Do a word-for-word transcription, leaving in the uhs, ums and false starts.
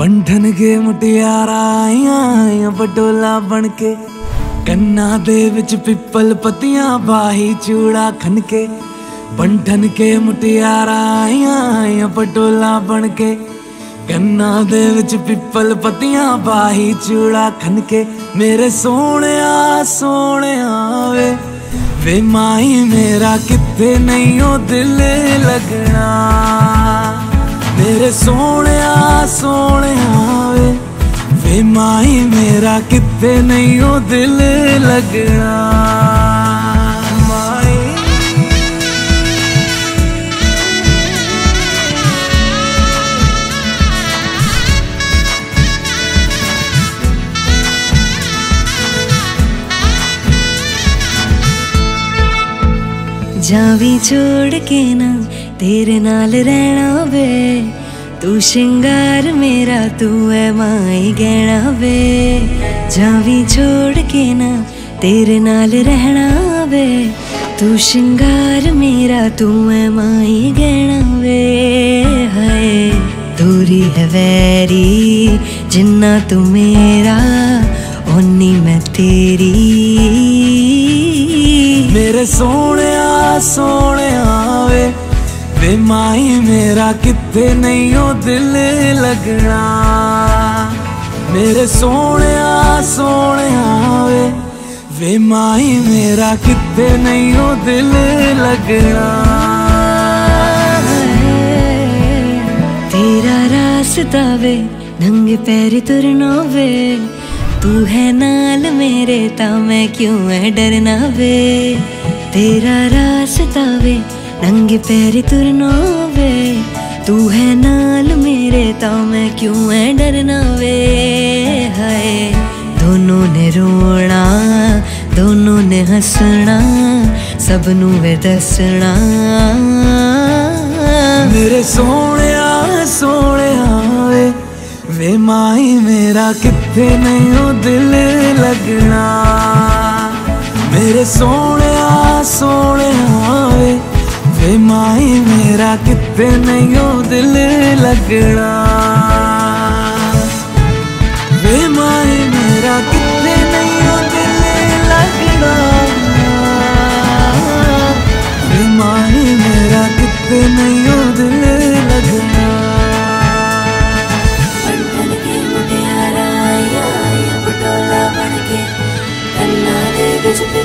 बंधन के मुटियारा आईया बटोला बनके कन्ना दे विच पिपल पतियां बाही चूड़ा खनके। बंधन के मुटियारा आईया आईया बटोला बनके कन्ना दे विच पिपल पतियां बाही चूड़ा खनके। मेरे सोहणिया सोहणिया वे वे माही मेरा किथे नहीं ओ दिल लगना। मेरे सोहणिया सोहणिया वे वे माही मेरा किथे नहीं ओ दिल लगना। जावी छोड़ के ना तेरे नाल रहना वे, तू श्रृंगार मेरा तू है माई गहना वे। जावी छोड़ के ना तेरे नाल रहना वे, तू श्रृंगार मेरा तू है माई गहना वे। हाय दूरी है वैरी जिन्ना तू मेरा ओनी मैं तेरी। मेरे सोहणिया सोहणिया वे वे माही मेरा किथे नहीं ओ दिल लगना। मेरे सोहणिया सोहणिया वे वे माही मेरा किथे नहीं ओ दिल लगना। तेरा रास्ता वे नंगे पैर तुरना वे, तू है नाल मेरे ता मैं क्यों है डरना वे। तेरा रास्ता वे नंगे पैर तुरना वे, तू है नाल मेरे ता मैं क्यों है डरना वे। हाय दोनों ने रोना दोनों ने हंसना सबनू वे दसना। मेरे सोहणिया सोहणिया वे वे माही मेरा किथे नहीं ओ दिल लगना। मेरे सोहणिया सोहणिया वे वे माही मेरा किथे नहीं ओ दिल लगना। वे माही मेरा किथे नहीं ओ दिल लगना। वे माही मेरा किथे नहीं ओ दिल लगना। It's